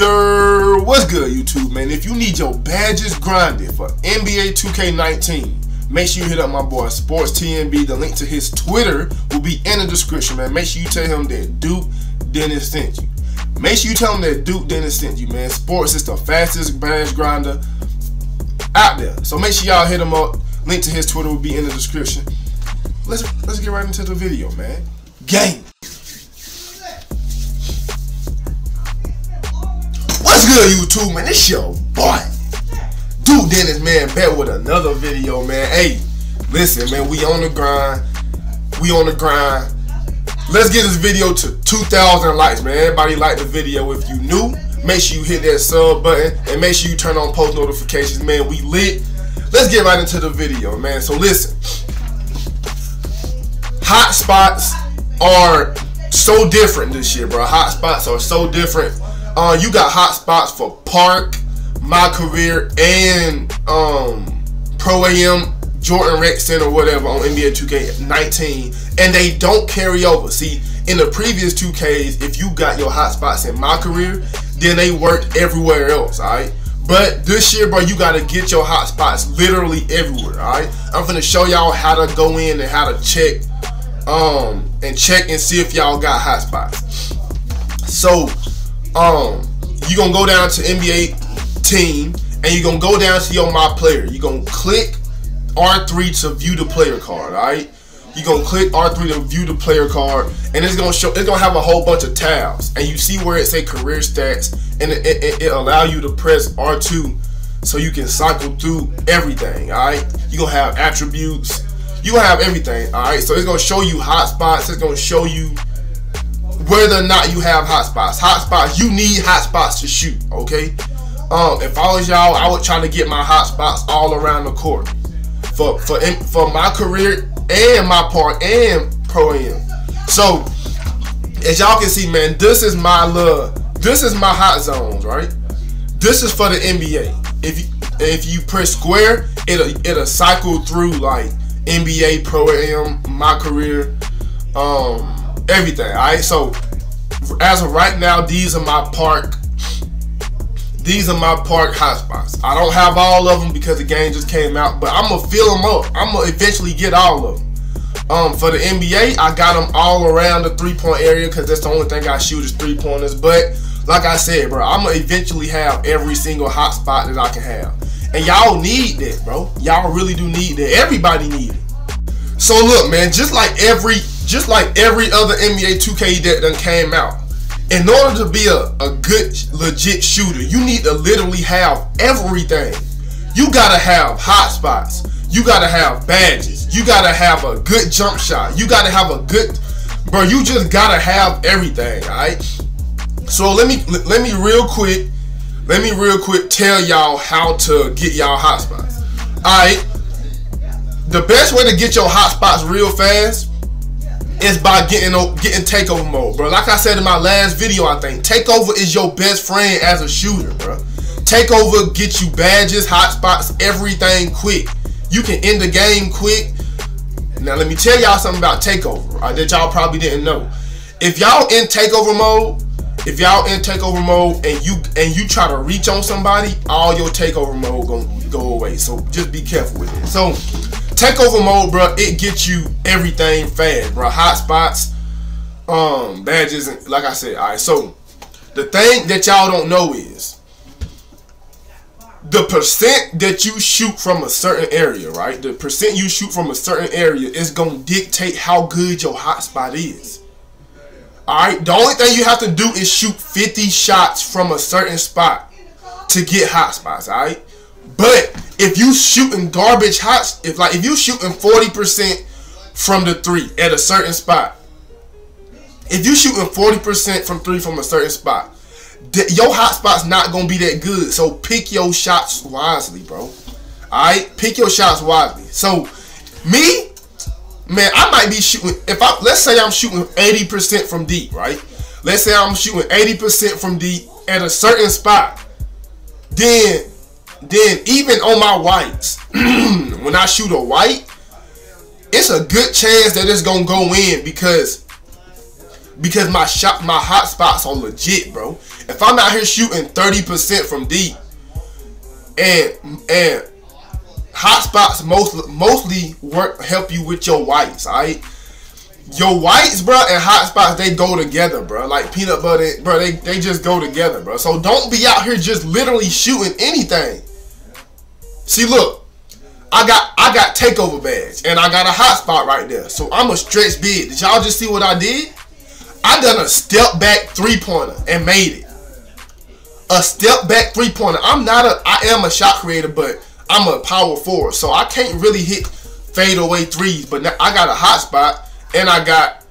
Yo, what's good YouTube, man? If you need your badges grinded for NBA 2K19, make sure you hit up my boy SportsTNB. The link to his Twitter will be in the description, man. Make sure you tell him that Duke Dennis sent you. Make sure you tell him that Duke Dennis sent you, man. Sports is the fastest badge grinder out there. So make sure y'all hit him up. Link to his Twitter will be in the description. Let's get right into the video, man. Game. Good YouTube, man, it's your boy Duke Dennis, man, back with another video, man. Hey, listen, man, we on the grind. Let's get this video to 2,000 likes, man. Everybody like the video. If you new, make sure you hit that sub button and make sure you turn on post notifications, man. We lit. Let's get right into the video, man. So listen, hotspots are so different this year, bro. Hotspots are so different. You got hotspots for Park, My Career, and Pro Am, Jordan Rec Center, whatever, on NBA 2K19, and they don't carry over. See, in the previous 2Ks, if you got your hotspots in My Career, then they worked everywhere else, all right? But this year, bro, you got to get your hotspots literally everywhere, all right? I'm going to show y'all how to go in and how to check, and see if y'all got hotspots. So, you're going to go down to NBA team, and you're going to go down to your My Player. You're going to click R3 to view the player card, alright? You're going to click R3 to view the player card, and it's going to show, it's going to have a whole bunch of tabs, and you see where it say career stats, and it allow you to press R2 so you can cycle through everything, alright? You're going to have attributes, you going to have everything, alright? So it's going to show you hotspots, it's going to show you whether or not you have hotspots. You need hotspots to shoot, okay? If I was y'all, I would try to get my hotspots all around the court. For My Career and My Park and Pro Am. So, as y'all can see, man, this is my love. This is my hot zones, right? This is for the NBA. If you press square, it'll cycle through like NBA, Pro Am, My Career, everything, all right? So as of right now, these are my park hotspots. I don't have all of them because the game just came out, but I'm gonna fill them up. I'm gonna eventually get all of them. For the NBA, I got them all around the three-point area because that's the only thing I shoot is three-pointers. But like I said, bro, I'm gonna eventually have every single hotspot that I can have, and y'all need that, bro. Y'all really do need that. Everybody need it. So look, man, just like every other NBA 2K that done came out, in order to be a good, legit shooter, you need to literally have everything. You gotta have hotspots. You gotta have badges. You gotta have a good jump shot. You gotta have a good, bro, you just gotta have everything, all right? So let me real quick tell y'all how to get y'all hotspots, all right? The best way to get your hotspots real fast is by getting takeover mode, bro. Like I said in my last video, I think takeover is your best friend as a shooter, bro. Takeover gets you badges, hotspots, everything quick. You can end the game quick. Now let me tell y'all something about takeover, right, that y'all probably didn't know. If y'all in takeover mode and you try to reach on somebody, all your takeover mode gonna go away. So just be careful with it. So takeover mode, bro, it gets you everything fast, bro. Hotspots, badges, and like I said, all right. So the thing that y'all don't know is the percent that you shoot from a certain area, right? The percent you shoot from a certain area is gonna dictate how good your hotspot is. All right. The only thing you have to do is shoot 50 shots from a certain spot to get hotspots, all right? But if you shooting garbage hots, if you shooting 40% from the three at a certain spot, if you shooting 40% from three from a certain spot, your hotspot's not gonna be that good. So pick your shots wisely, bro. All right, pick your shots wisely. So me, man, I might be shooting. Let's say I'm shooting 80% from deep, right? Let's say I'm shooting 80% from deep at a certain spot, then even on my whites, when I shoot a white, it's a good chance that it's gonna go in because my hotspots are legit, bro. If I'm out here shooting 30% from deep, and hotspots mostly work, help you with your whites, alright? Your whites, bro, and hotspots, they go together, bro. Like peanut butter, bro, they just go together, bro. So don't be out here just literally shooting anything. See, look, I got takeover badge, and I got a hotspot right there. So I'm a stretch big. Did y'all just see what I did? I done a step back three-pointer and made it. A step back three-pointer. I am a shot creator, but I'm a power forward, so I can't really hit fadeaway threes. But now I got a hotspot, and I got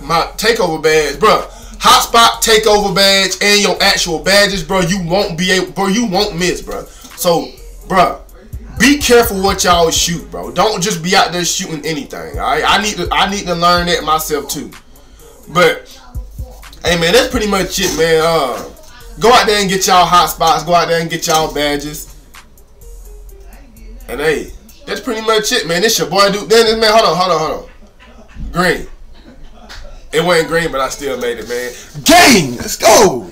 my takeover badge, bro. Hotspot, takeover badge, and your actual badges, bro. You won't be able, bro. You won't miss, bro. So, bro, be careful what y'all shoot, bro. Don't just be out there shooting anything. All right, I need to learn that myself too. But hey, man, that's pretty much it, man. Go out there and get y'all hotspots. Go out there and get y'all badges. And hey, that's pretty much it, man. This your boy Duke Dennis, man. Hold on. Green. It wasn't green, but I still made it, man. Gang, let's go.